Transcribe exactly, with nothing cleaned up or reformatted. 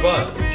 What about?